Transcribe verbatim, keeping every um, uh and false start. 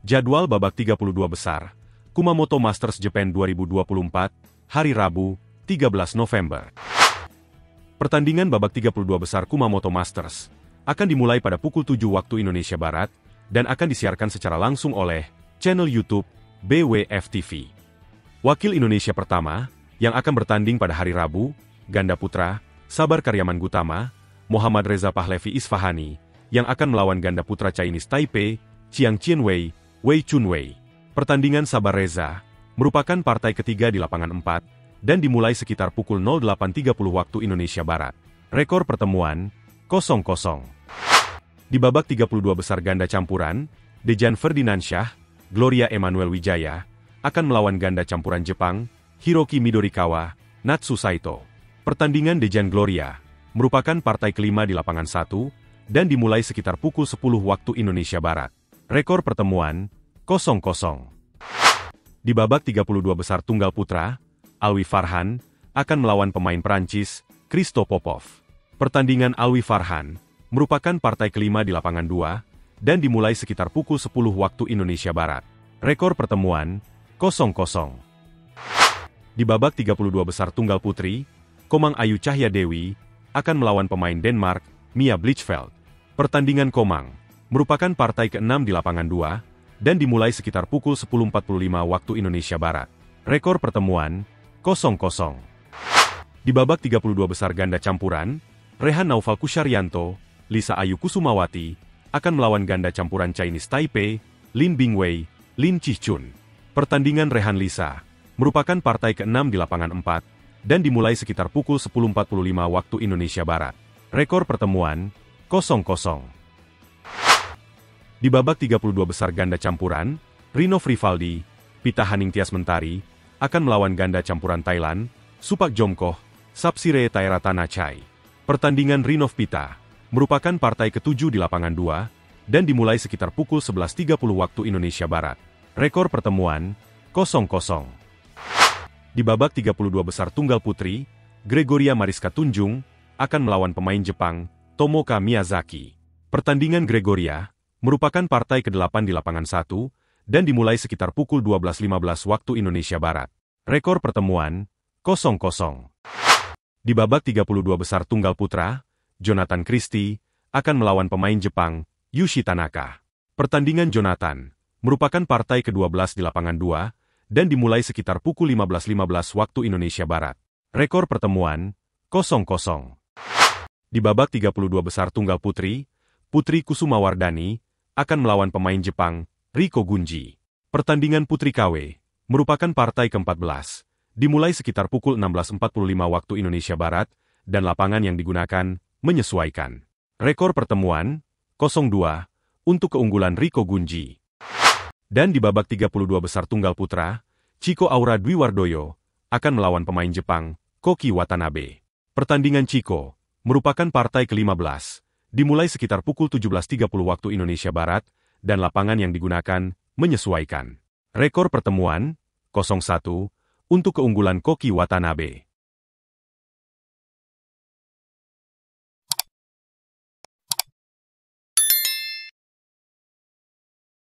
Jadwal babak tiga puluh dua besar, Kumamoto Masters Japan dua ribu dua puluh empat, hari Rabu, tiga belas November. Pertandingan babak tiga puluh dua besar Kumamoto Masters akan dimulai pada pukul tujuh waktu Indonesia Barat dan akan disiarkan secara langsung oleh channel YouTube B W F T V. Wakil Indonesia pertama yang akan bertanding pada hari Rabu, ganda putra, Sabar Karyaman Gutama, Muhammad Reza Pahlevi Isfahani, yang akan melawan ganda putra Chinese Taipei, Chiang Chien Wei, Wei Chun Wei. Pertandingan Sabar Reza merupakan partai ketiga di lapangan empat dan dimulai sekitar pukul nol delapan tiga puluh waktu Indonesia Barat. Rekor pertemuan nol nol. Di babak tiga puluh dua besar ganda campuran, Dejan Ferdinand Shah, Gloria Emmanuel Wijaya akan melawan ganda campuran Jepang, Hiroki Midorikawa, Natsu Saito. Pertandingan Dejan Gloria merupakan partai kelima di lapangan satu dan dimulai sekitar pukul sepuluh waktu Indonesia Barat. Rekor pertemuan nol nol. Di babak tiga puluh dua besar tunggal putra, Alwi Farhan akan melawan pemain Perancis, Kristo Popov. Pertandingan Alwi Farhan merupakan partai kelima di lapangan dua dan dimulai sekitar pukul sepuluh waktu Indonesia Barat. Rekor pertemuan nol nol. Di babak tiga puluh dua besar tunggal putri, Komang Ayu Cahyadewi akan melawan pemain Denmark, Mia Blichfeldt. Pertandingan Komang merupakan partai keenam di lapangan dua dan dimulai sekitar pukul sepuluh empat puluh lima waktu Indonesia Barat. Rekor pertemuan nol nol. Di babak tiga puluh dua besar ganda campuran, Rehan Naufal Kusharyanto, Lisa Ayu Kusumawati akan melawan ganda campuran Chinese Taipei, Lin Bingwei, Lin Chih-chun. Pertandingan Rehan Lisa merupakan partai keenam di lapangan empat, dan dimulai sekitar pukul sepuluh empat puluh lima waktu Indonesia Barat. Rekor pertemuan nol nol. Di babak tiga puluh dua besar ganda campuran, Rinov Rifaldi, Pita Haning Tias Mentari, akan melawan ganda campuran Thailand, Supak Jomkoh, Sapsiree Taeratanachai. Pertandingan Rinov Pita merupakan partai ketujuh di lapangan dua, dan dimulai sekitar pukul sebelas tiga puluh waktu Indonesia Barat. Rekor pertemuan nol nol. Di babak tiga puluh dua besar tunggal putri, Gregoria Mariska Tunjung akan melawan pemain Jepang, Tomoka Miyazaki. Pertandingan Gregoria merupakan partai kedelapan di lapangan satu dan dimulai sekitar pukul dua belas lima belas waktu Indonesia Barat. Rekor pertemuan nol nol. Di babak tiga puluh dua besar tunggal putra, Jonathan Christie akan melawan pemain Jepang, Yushi Tanaka. Pertandingan Jonathan merupakan partai kedua belas di lapangan dua dan dimulai sekitar pukul lima belas lima belas waktu Indonesia Barat. Rekor pertemuan nol nol. Di babak tiga puluh dua besar tunggal putri, Putri Kusuma Wardani akan melawan pemain Jepang, Riko Gunji. Pertandingan Putri K W merupakan partai keempat belas, dimulai sekitar pukul enam belas empat puluh lima waktu Indonesia Barat dan lapangan yang digunakan menyesuaikan. Rekor pertemuan nol dua untuk keunggulan Riko Gunji. Dan di babak tiga puluh dua besar tunggal putra, Chico Aura Dwiwardoyo akan melawan pemain Jepang, Koki Watanabe. Pertandingan Chico merupakan partai ke-lima belas, dimulai sekitar pukul tujuh belas tiga puluh waktu Indonesia Barat, dan lapangan yang digunakan menyesuaikan. Rekor pertemuan nol satu untuk keunggulan Koki Watanabe.